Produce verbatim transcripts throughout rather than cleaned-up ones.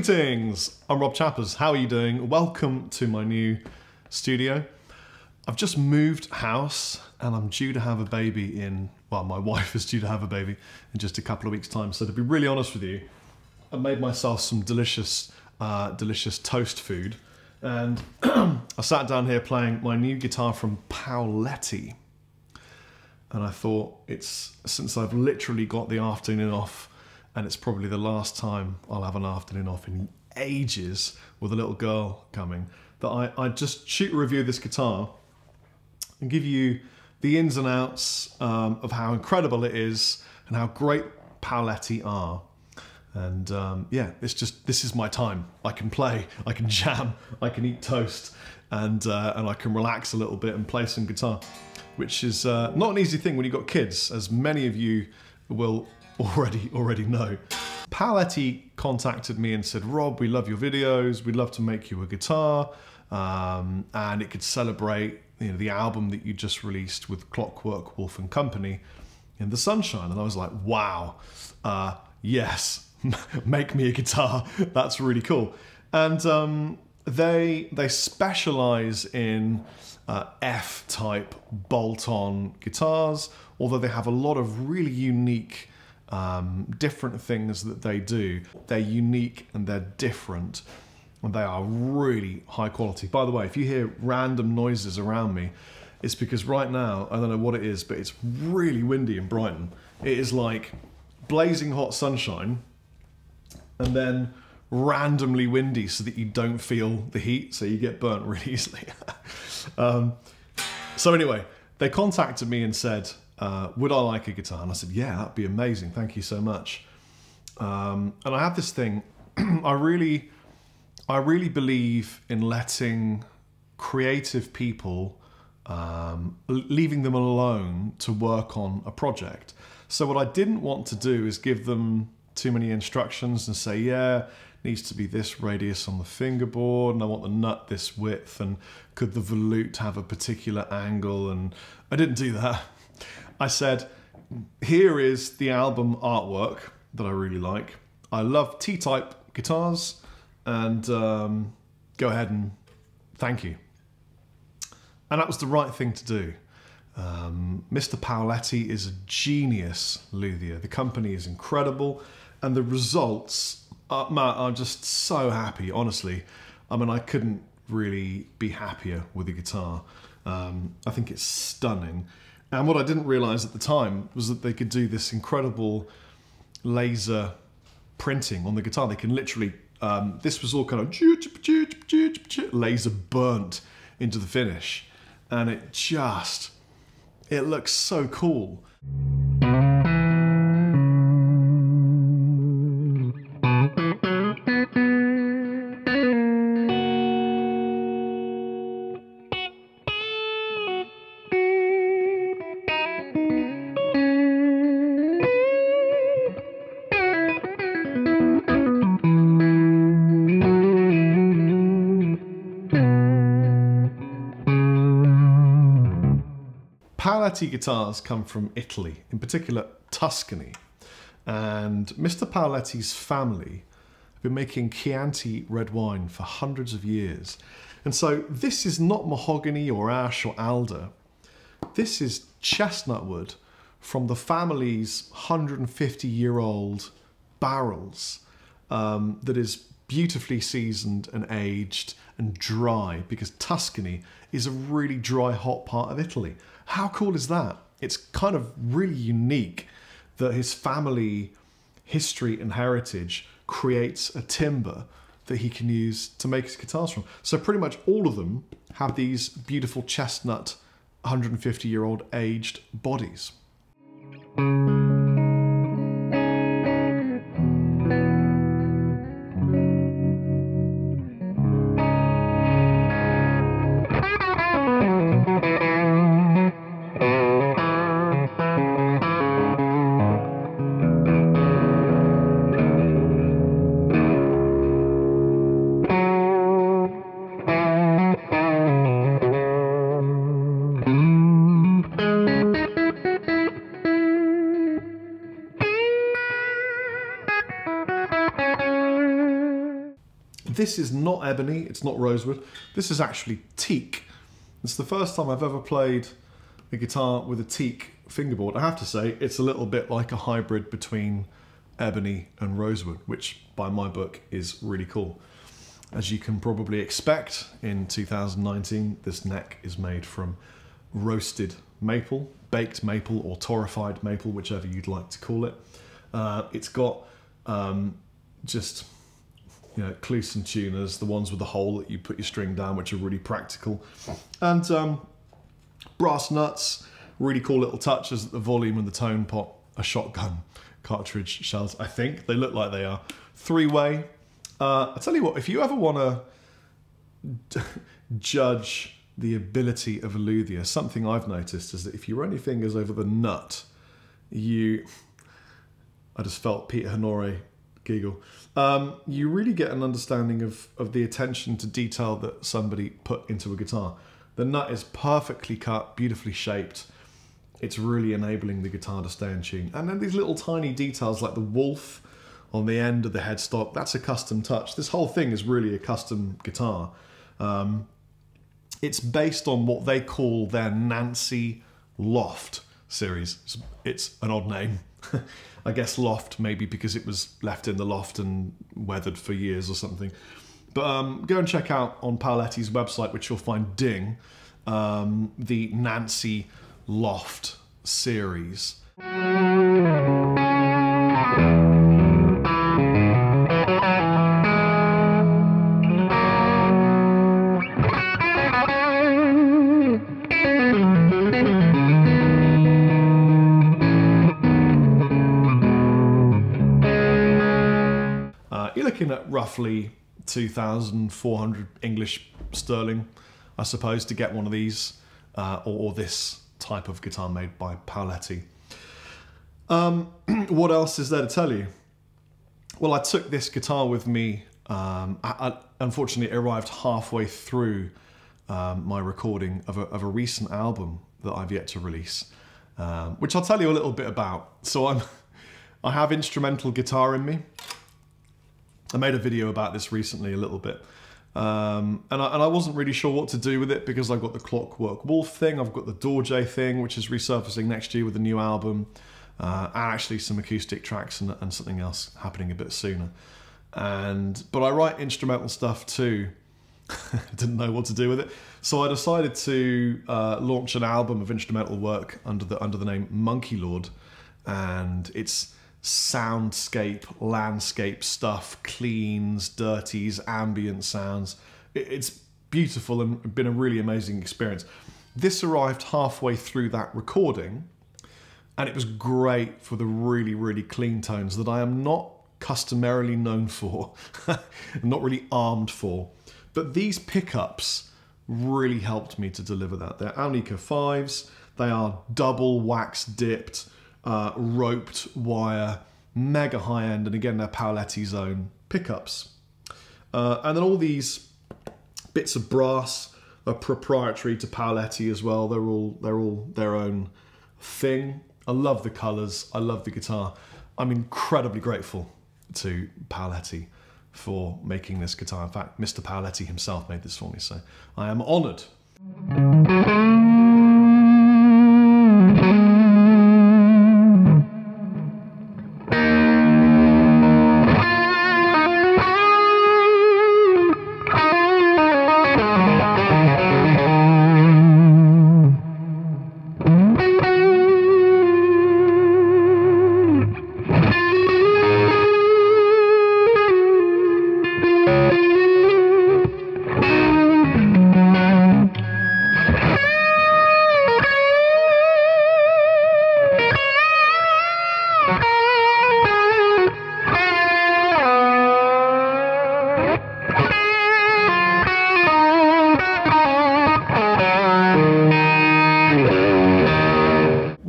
Greetings, I'm Rob Chapman. How are you doing? Welcome to my new studio. I've just moved house and I'm due to have a baby in, well, my wife is due to have a baby in just a couple of weeks' time. So to be really honest with you, I made myself some delicious, uh, delicious toast food. And I sat down here playing my new guitar from Paoletti. And I thought, it's since I've literally got the afternoon off, and it's probably the last time I'll have an afternoon off in ages with a little girl coming, that I, I just shoot a review of this guitar and give you the ins and outs um, of how incredible it is and how great Paoletti are. And um, yeah, it's just, this is my time. I can play, I can jam, I can eat toast, and, uh, and I can relax a little bit and play some guitar, which is uh, not an easy thing when you've got kids, as many of you will already already know. Paoletti contacted me and said, Rob, we love your videos, we'd love to make you a guitar, um, and it could celebrate, you know, the album that you just released with Clockwork Wolf and Company in the sunshine. And I was like, wow, uh, yes, make me a guitar, that's really cool. And um, they, they specialize in uh, F-type bolt-on guitars, although they have a lot of really unique Um, different things that they do. They're unique and they're different, and they are really high quality. By the way, if you hear random noises around me, it's because right now, I don't know what it is, but it's really windy in Brighton. It is like blazing hot sunshine and then randomly windy so that you don't feel the heat, so you get burnt really easily. um, so anyway, they contacted me and said, Uh, would I like a guitar? And I said, yeah, that'd be amazing. Thank you so much. Um, and I have this thing. I really, I really believe in letting creative people, um, leaving them alone to work on a project. So what I didn't want to do is give them too many instructions and say, yeah, needs to be this radius on the fingerboard, and I want the nut this width, and could the volute have a particular angle? And I didn't do that. I said, here is the album artwork that I really like. I love T-type guitars, and um, go ahead and thank you. And that was the right thing to do. Um, Mister Paoletti is a genius luthier. The company is incredible, and the results, are, man, I'm just so happy, honestly. I mean, I couldn't really be happier with the guitar. Um, I think it's stunning. And what I didn't realize at the time was that they could do this incredible laser printing on the guitar. They can literally, um, this was all kind of laser burnt into the finish. And it just, it looks so cool. Paoletti guitars come from Italy, in particular Tuscany, and Mister Paoletti's family have been making Chianti red wine for hundreds of years. And so this is not mahogany or ash or alder. This is chestnut wood from the family's one hundred fifty year old barrels um, that is beautifully seasoned and aged and dry, because Tuscany is a really dry, hot part of Italy. How cool is that? It's kind of really unique that his family history and heritage creates a timber that he can use to make his guitars from. So pretty much all of them have these beautiful chestnut one hundred fifty year old aged bodies. This is not ebony, it's not rosewood. This is actually teak. It's the first time I've ever played a guitar with a teak fingerboard. I have to say, it's a little bit like a hybrid between ebony and rosewood, which by my book is really cool. As you can probably expect, in two thousand nineteen, this neck is made from roasted maple, baked maple, or torrefied maple, whichever you'd like to call it. Uh, it's got um, just, you know, clefs and tuners, the ones with the hole that you put your string down, which are really practical. And um, brass nuts, really cool little touches at the volume and the tone pot, a shotgun cartridge shells, I think. They look like they are. Three-way. Uh, I tell you what, if you ever want to judge the ability of a luthier, something I've noticed is that if you run your fingers over the nut, you... I just felt Peter Honore giggle. Um, you really get an understanding of, of the attention to detail that somebody put into a guitar. The nut is perfectly cut, beautifully shaped. It's really enabling the guitar to stay in tune. And then these little tiny details like the wolf on the end of the headstock, that's a custom touch. This whole thing is really a custom guitar. Um, it's based on what they call their Nancy Loft series. It's, it's an odd name. I guess loft, maybe because it was left in the loft and weathered for years or something. But um, go and check out on Paoletti's website, which you'll find ding, um, the Nancy Loft series. At roughly two thousand four hundred English sterling, I suppose, to get one of these uh, or, or this type of guitar made by Paoletti. Um, what else is there to tell you? Well, I took this guitar with me. Um, I, I unfortunately arrived halfway through um, my recording of a, of a recent album that I've yet to release, um, which I'll tell you a little bit about. So I'm, I have instrumental guitar in me. I made a video about this recently a little bit, um, and, I, and I wasn't really sure what to do with it because I've got the Clockwork Wolf thing, I've got the Dorje thing, which is resurfacing next year with a new album, uh, and actually some acoustic tracks and, and something else happening a bit sooner. And but I write instrumental stuff too. Didn't know what to do with it, so I decided to uh, launch an album of instrumental work under the under the name Monkey Lord, and it's soundscape, landscape stuff, cleans, dirties, ambient sounds. It's beautiful and been a really amazing experience. This arrived halfway through that recording, and it was great for the really, really clean tones that I am not customarily known for, not really armed for. But these pickups really helped me to deliver that. They're Alnico fives, they are double wax dipped, Uh, roped wire, mega high-end, and again, they're Paoletti's own pickups. Uh, and then all these bits of brass are proprietary to Paoletti as well. They're all, they're all their own thing. I love the colours, I love the guitar. I'm incredibly grateful to Paoletti for making this guitar. In fact, Mister Paoletti himself made this for me, so I am honoured.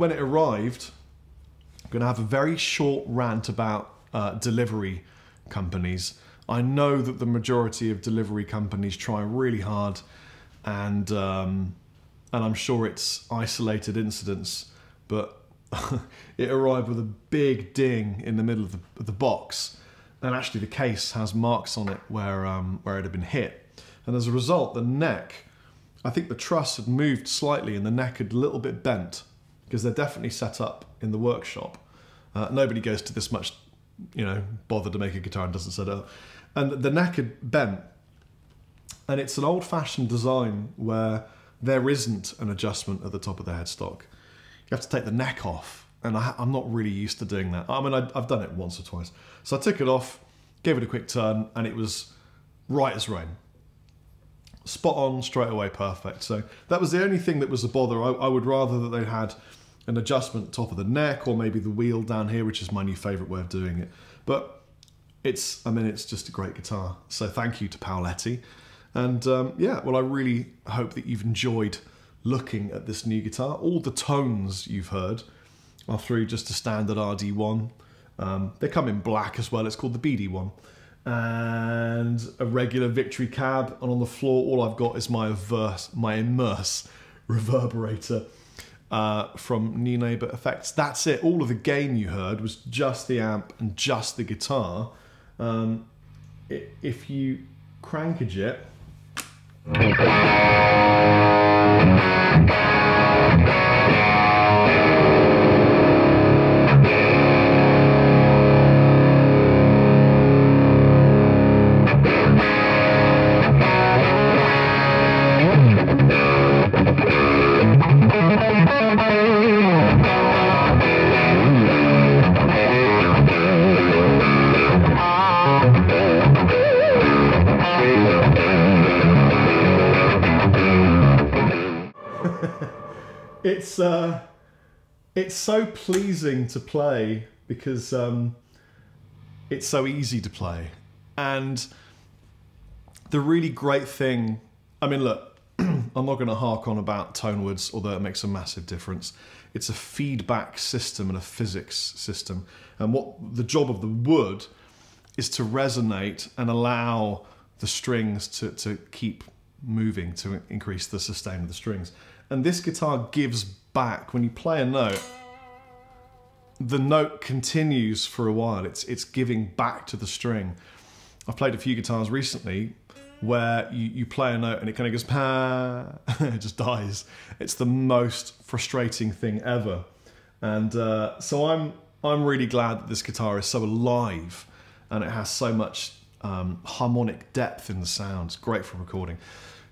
When it arrived, I'm going to have a very short rant about uh, delivery companies. I know that the majority of delivery companies try really hard, and um, and I'm sure it's isolated incidents, but it arrived with a big ding in the middle of the, of the box, and actually the case has marks on it where, um, where it had been hit. And as a result, the neck, I think the truss had moved slightly and the neck had a little bit bent, because they're definitely set up in the workshop. Uh, nobody goes to this much, you know, bother to make a guitar and doesn't set it up. And the neck had bent. And it's an old-fashioned design where there isn't an adjustment at the top of the headstock. You have to take the neck off, and I, I'm not really used to doing that. I mean, I, I've done it once or twice. So I took it off, gave it a quick turn, and it was right as rain. Spot on, straight away, perfect. So that was the only thing that was a bother. I, I would rather that they had an adjustment at the top of the neck, or maybe the wheel down here, which is my new favourite way of doing it. But it's, I mean, it's just a great guitar. So thank you to Paoletti. And um, yeah, well, I really hope that you've enjoyed looking at this new guitar. All the tones you've heard are through just a standard R D one. Um, they come in black as well. It's called the B D one. And a regular Victory cab. And on the floor, all I've got is my Averse, my Immerse reverberator uh, from New Neighbor Effects. That's it. All of the gain you heard was just the amp and just the guitar. Um, if you crankage it, it's uh, it's so pleasing to play because um, it's so easy to play. And the really great thing, I mean, look, I'm not going to hark on about tone woods, although it makes a massive difference. It's a feedback system and a physics system. And what the job of the wood is to resonate and allow the strings to, to keep moving, to increase the sustain of the strings. And this guitar gives back. When you play a note, the note continues for a while. It's, it's giving back to the string. I've played a few guitars recently where you, you play a note and it kind of goes, pa, it just dies. It's the most frustrating thing ever. And uh, so I'm, I'm really glad that this guitar is so alive and it has so much um, harmonic depth in the sound. It's great for recording.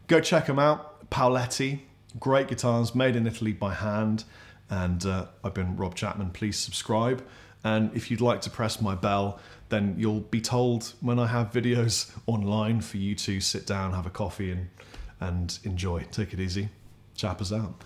Go check them out, Paoletti. Great guitars made in Italy by hand, and uh, I've been Rob Chapman. Please subscribe, and if you'd like to press my bell, then you'll be told when I have videos online for you to sit down, have a coffee, and and enjoy. Take it easy. Chappers out.